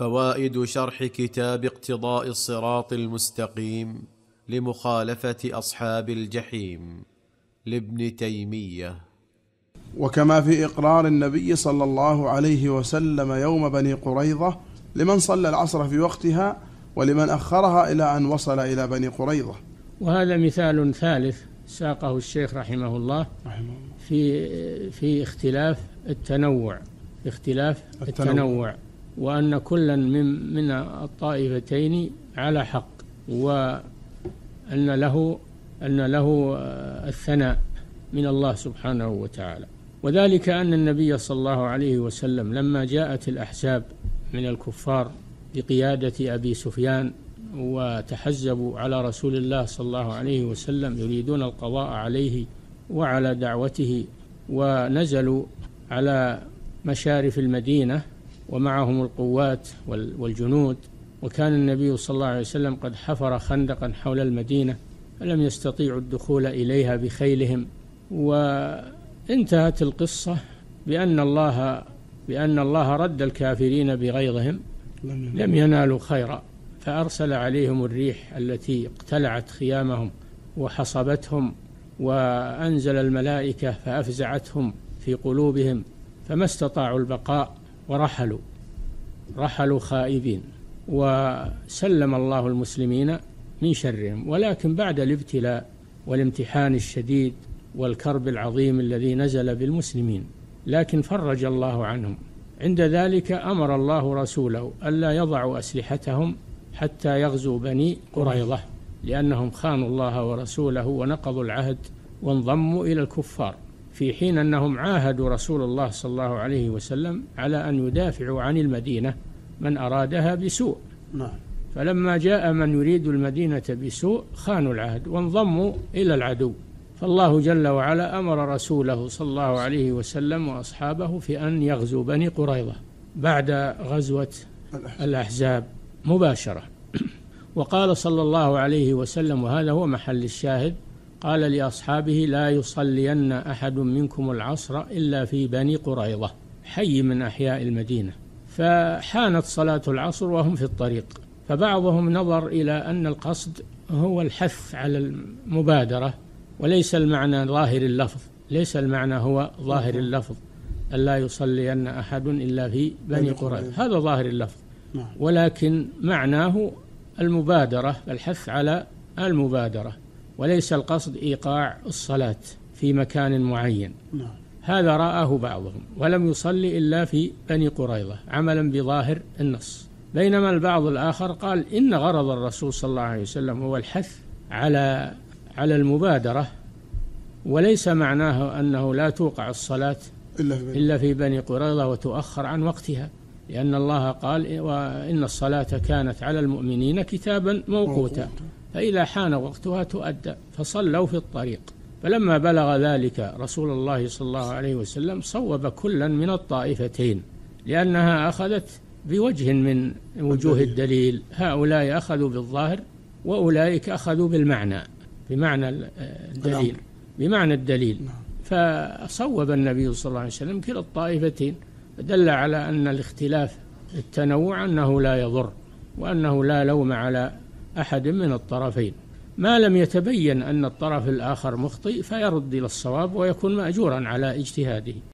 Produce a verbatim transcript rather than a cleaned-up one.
فوائد شرح كتاب اقتضاء الصراط المستقيم لمخالفة أصحاب الجحيم لابن تيمية. وكما في إقرار النبي صلى الله عليه وسلم يوم بني قريظة لمن صلى العصر في وقتها ولمن أخرها إلى أن وصل إلى بني قريظة. وهذا مثال ثالث ساقه الشيخ رحمه الله في في اختلاف التنوع اختلاف التنوع, التنوع وأن كلا من من الطائفتين على حق، وأن له أن له الثناء من الله سبحانه وتعالى. وذلك أن النبي صلى الله عليه وسلم لما جاءت الأحزاب من الكفار بقيادة أبي سفيان وتحزبوا على رسول الله صلى الله عليه وسلم يريدون القضاء عليه وعلى دعوته، ونزلوا على مشارف المدينة ومعهم القوات والجنود، وكان النبي صلى الله عليه وسلم قد حفر خندقا حول المدينة فلم يستطيعوا الدخول إليها بخيلهم. وانتهت القصة بأن الله بأن الله رد الكافرين بغيظهم لم ينالوا خيرا، فأرسل عليهم الريح التي اقتلعت خيامهم وحصبتهم، وأنزل الملائكة فأفزعتهم في قلوبهم، فما استطاعوا البقاء ورحلوا رحلوا خائبين، وسلم الله المسلمين من شرهم. ولكن بعد الابتلاء والامتحان الشديد والكرب العظيم الذي نزل بالمسلمين، لكن فرج الله عنهم. عند ذلك أمر الله رسوله ألا يضعوا أسلحتهم حتى يغزوا بني قريظة، لأنهم خانوا الله ورسوله ونقضوا العهد وانضموا إلى الكفار، في حين أنهم عاهدوا رسول الله صلى الله عليه وسلم على أن يدافعوا عن المدينة من أرادها بسوء. فلما جاء من يريد المدينة بسوء خانوا العهد وانضموا إلى العدو. فالله جل وعلا أمر رسوله صلى الله عليه وسلم وأصحابه في أن يغزوا بني قريظة بعد غزوة الأحزاب مباشرة. وقال صلى الله عليه وسلم، وهذا هو محل الشاهد، قال لأصحابه: لا يصلين أحد منكم العصر إلا في بني قريظة، حي من أحياء المدينة. فحانت صلاة العصر وهم في الطريق، فبعضهم نظر إلى أن القصد هو الحث على المبادرة، وليس المعنى ظاهر اللفظ، ليس المعنى هو ظاهر اللفظ ألا يصلين أحد إلا في بني قريظة، هذا ظاهر اللفظ، ولكن معناه المبادرة، الحث على المبادرة، وليس القصد إيقاع الصلاة في مكان معين. هذا رآه بعضهم، ولم يصلي إلا في بني قريظة عملا بظاهر النص. بينما البعض الآخر قال إن غرض الرسول صلى الله عليه وسلم هو الحث على على المبادرة، وليس معناه أنه لا توقع الصلاة إلا في بني قريظة وتؤخر عن وقتها، لأن الله قال: وإن الصلاة كانت على المؤمنين كتابا موقوتا، فإذا حان وقتها تؤدى. فصلوا في الطريق، فلما بلغ ذلك رسول الله صلى الله عليه وسلم صوب كلا من الطائفتين، لأنها أخذت بوجه من وجوه الدليل، هؤلاء أخذوا بالظاهر وأولئك أخذوا بالمعنى بمعنى الدليل بمعنى الدليل فصوب النبي صلى الله عليه وسلم كلا الطائفتين، دل على أن الاختلاف التنوع أنه لا يضر، وأنه لا لوم على أحد من الطرفين، ما لم يتبين أن الطرف الآخر مخطئ فيرد إلى الصواب ويكون مأجورا على اجتهاده.